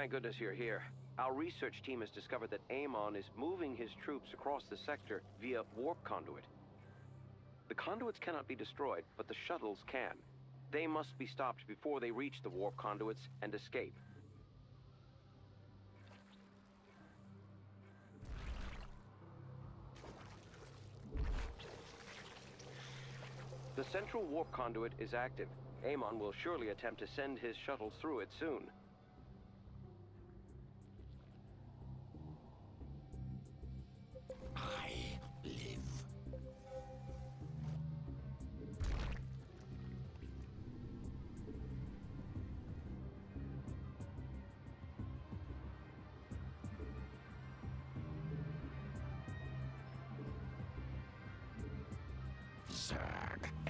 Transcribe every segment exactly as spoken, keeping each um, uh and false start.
Thank goodness you're here. Our research team has discovered that Amon is moving his troops across the sector via warp conduit. The conduits cannot be destroyed, but the shuttles can. They must be stopped before they reach the warp conduits and escape. The central warp conduit is active. Amon will surely attempt to send his shuttles through it soon.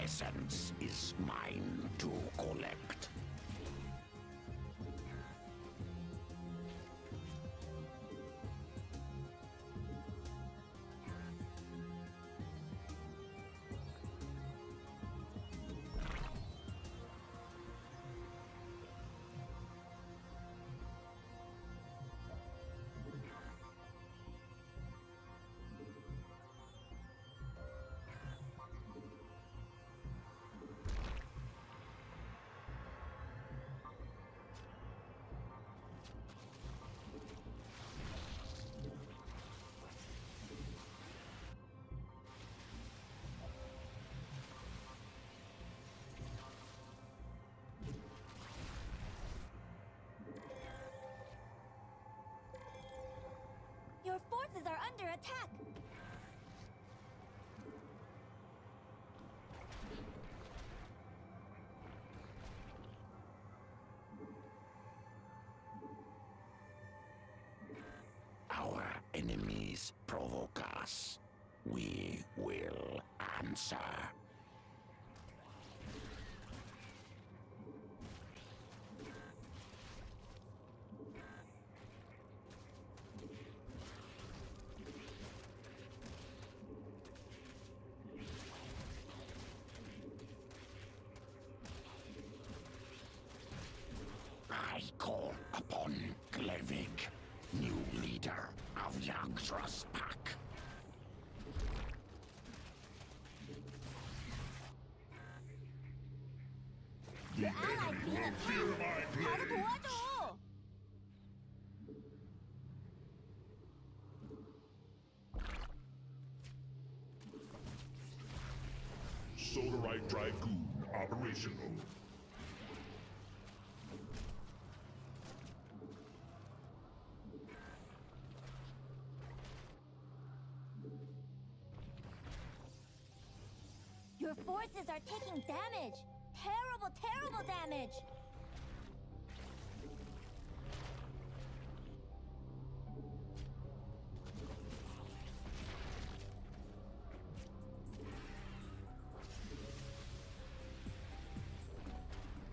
Essence is mine to collect. Your forces are under attack! Our enemies provoke us. We will answer. I call upon Glevig, new leader of the Yagdra's Pack. The enemy will feel my blades. Solarite Dragoon operational. Your forces are taking damage! Terrible, terrible damage!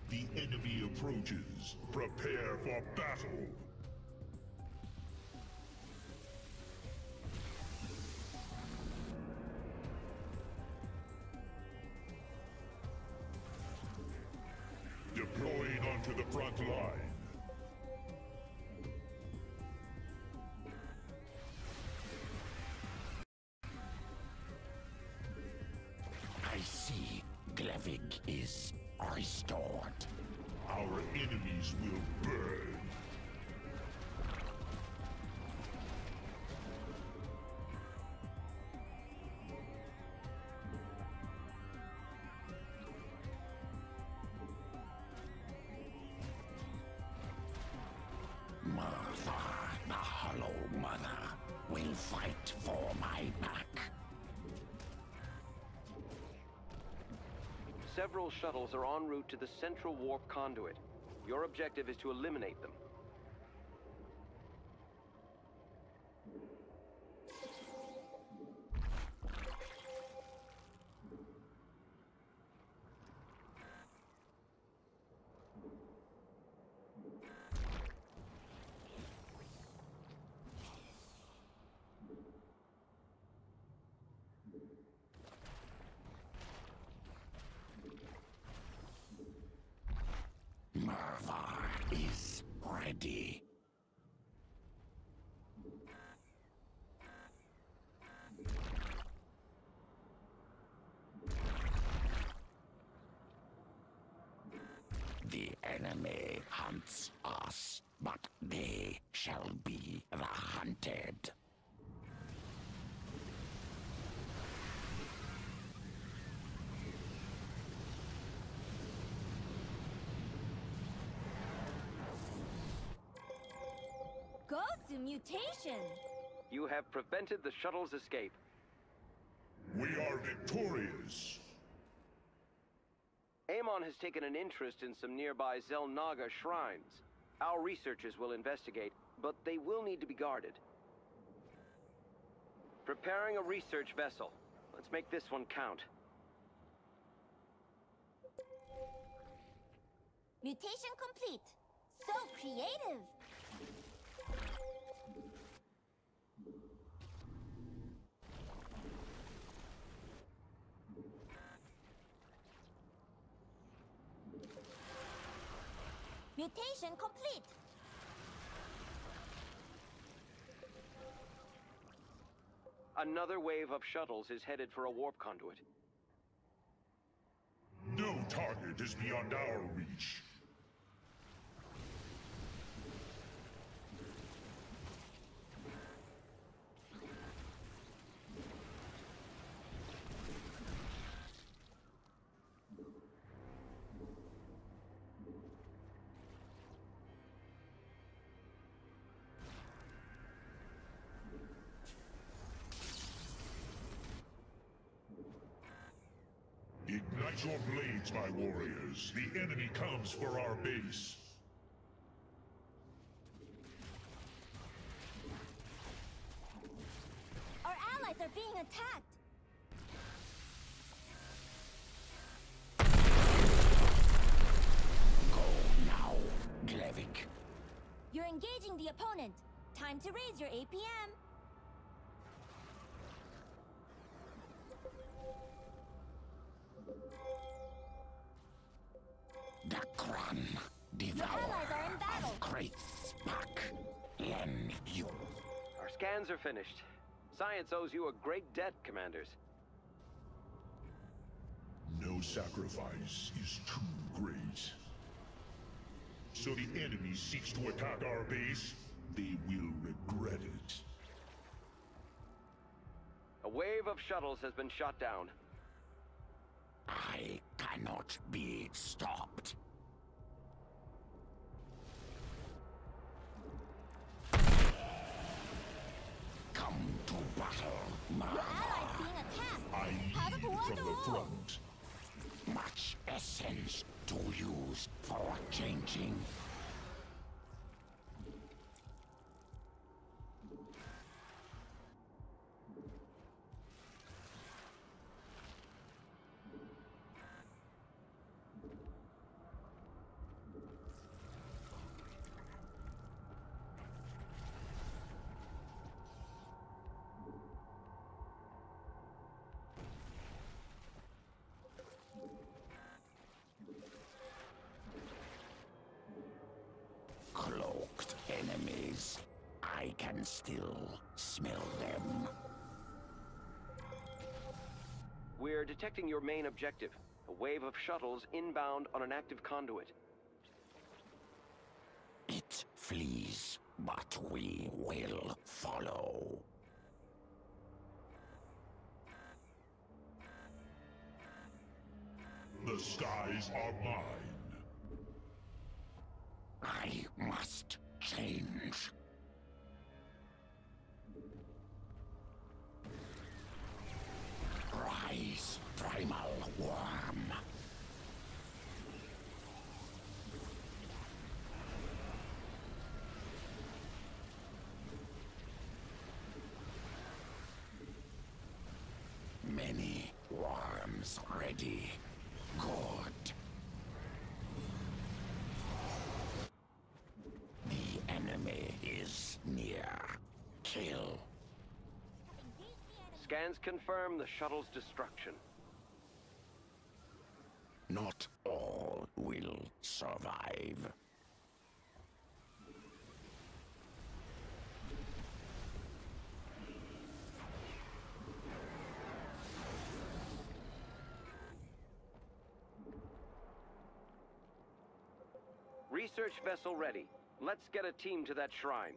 The enemy approaches. Prepare for battle! Deployed onto the front line. I see Glevig is restored. Our enemies will burn. Will fight for my back. Several shuttles are en route to the central warp conduit. Your objective is to eliminate them. Is enemy hunts us, but they shall be the hunted. Gosu mutation! You have prevented the shuttle's escape. We are victorious! Amon has taken an interest in some nearby Xel'naga shrines. Our researchers will investigate, but they will need to be guarded. Preparing a research vessel. Let's make this one count. Mutation complete. So creative! Mutation complete! Another wave of shuttles is headed for a warp conduit. No target is beyond our reach. Ignite your blades, my warriors. The enemy comes for our base. Our allies are being attacked. Go now, Glevik. You're engaging the opponent. Time to raise your A P M. Your allies are in battle. Great spark. Len you. Our scans are finished. Science owes you a great debt, commanders. No sacrifice is too great. So the enemy seeks to attack our base, they will regret it. A wave of shuttles has been shot down. I cannot be stopped. Your allies being attacked! I lead from the front. Much essence to use for changing. Cloaked enemies. I can still smell them. We're detecting your main objective. A wave of shuttles inbound on an active conduit. It flees, but we will follow. The skies are mine. I must change. Rise, primal worm. Many worms ready. Good. Kill. Scans confirm the shuttle's destruction. Not all will survive. Search vessel ready. Let's get a team to that shrine.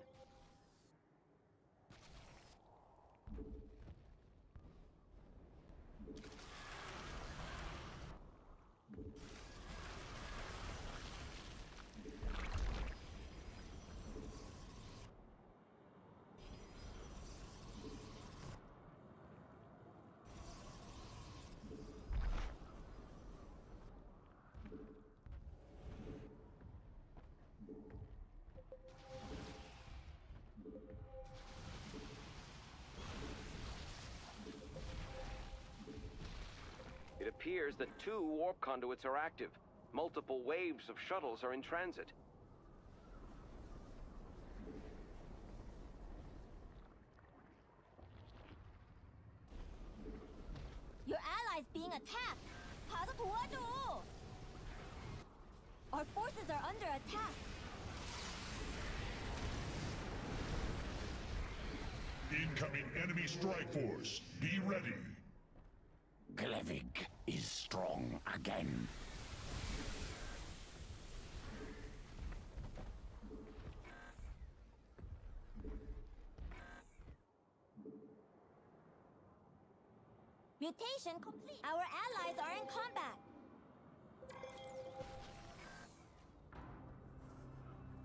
It appears that two warp conduits are active. Multiple waves of shuttles are in transit. Your ally is being attacked! Our forces are under attack! Incoming enemy strike force! Be ready! Glevig is strong again. Mutation complete. Our allies are in combat.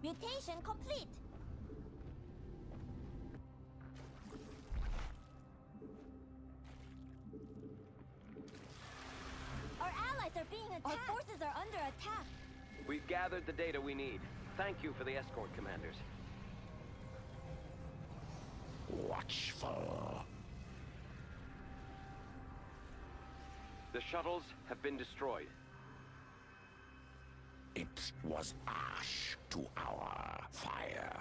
Mutation complete. Our allies are being attacked. Our forces are under attack. We've gathered the data we need. Thank you for the escort, commanders. Watchful. The shuttles have been destroyed. It was ash to our fire.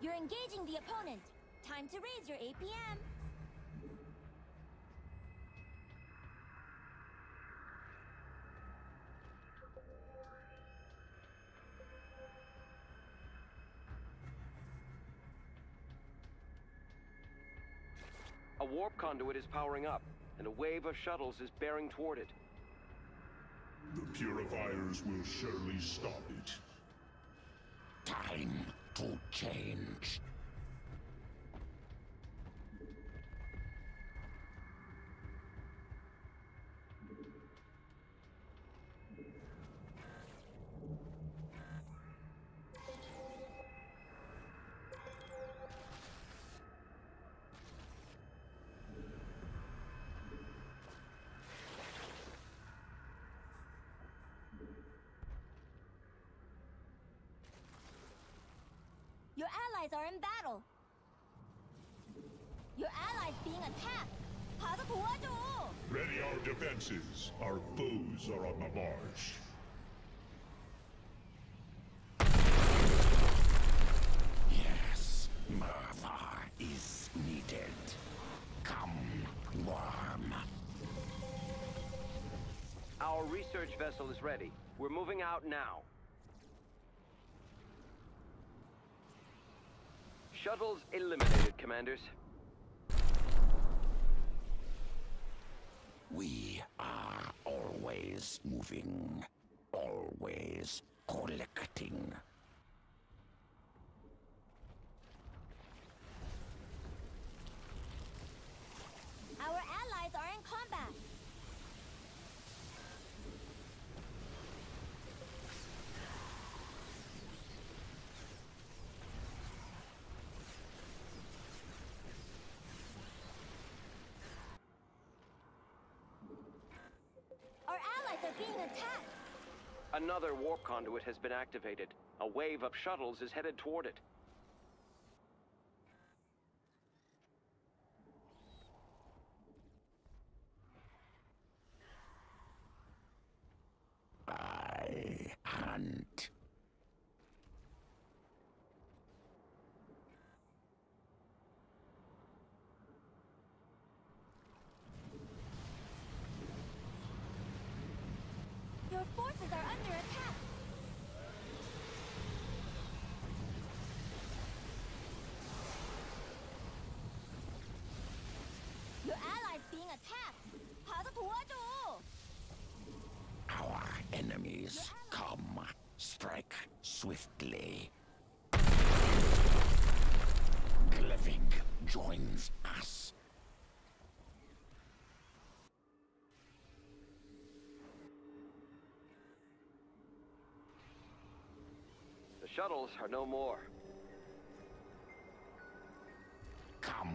You're engaging the opponent. Time to raise your A P M. A warp conduit is powering up, and a wave of shuttles is bearing toward it. The purifiers will surely stop it. Time to change. Your allies are in battle. Your allies being attacked. Ready our defenses. Our foes are on the march. Yes, murder is needed. Come, worm. Our research vessel is ready. We're moving out now. Shuttles eliminated, commanders. We are always moving, always collecting. Our allies are in combat. Another warp conduit has been activated. A wave of shuttles is headed toward it. I hunt. Your forces are under attack! Your allies being attacked! enemies come. Strike swiftly. Glevig joins us. The shuttles are no more. Come,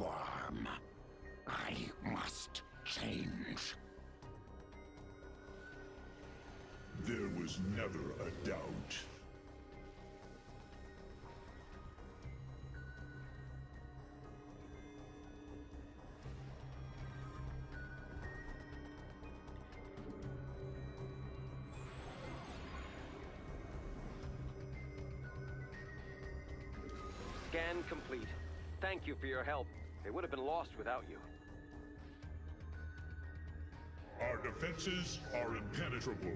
worm. I must change. There was never a doubt. Scan complete. Thank you for your help. They would have been lost without you. Our defenses are impenetrable.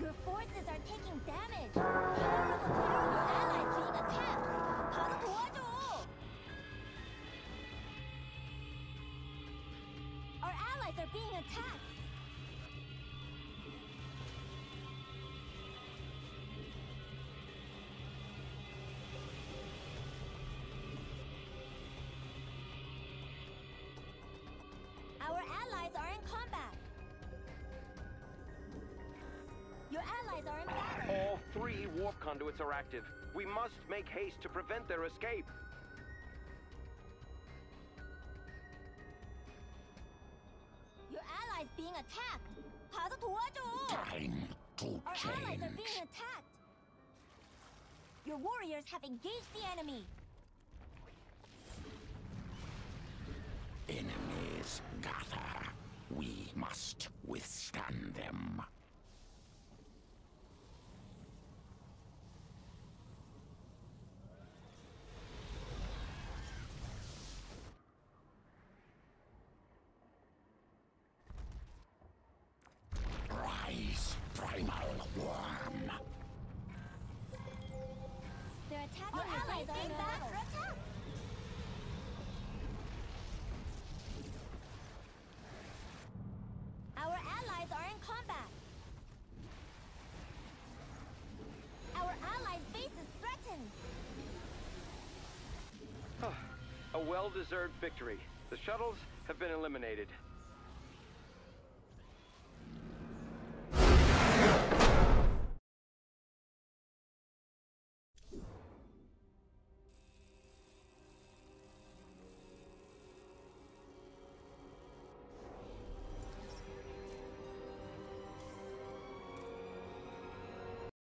Your forces are taking damage! Allies being attacked! Our allies are being attacked! Our allies are in combat! Your allies are in battle! All three warp conduits are active. We must make haste to prevent their escape. Your allies being attacked! 가서 도와줘! Time to change. Our allies are being attacked! Your warriors have engaged the enemy! Enemies gather. We must withstand them. Primal worm. Their attack Our allies are in battle. Attack. Our allies are in combat. Our allies' base is threatened. A well-deserved victory. The shuttles have been eliminated.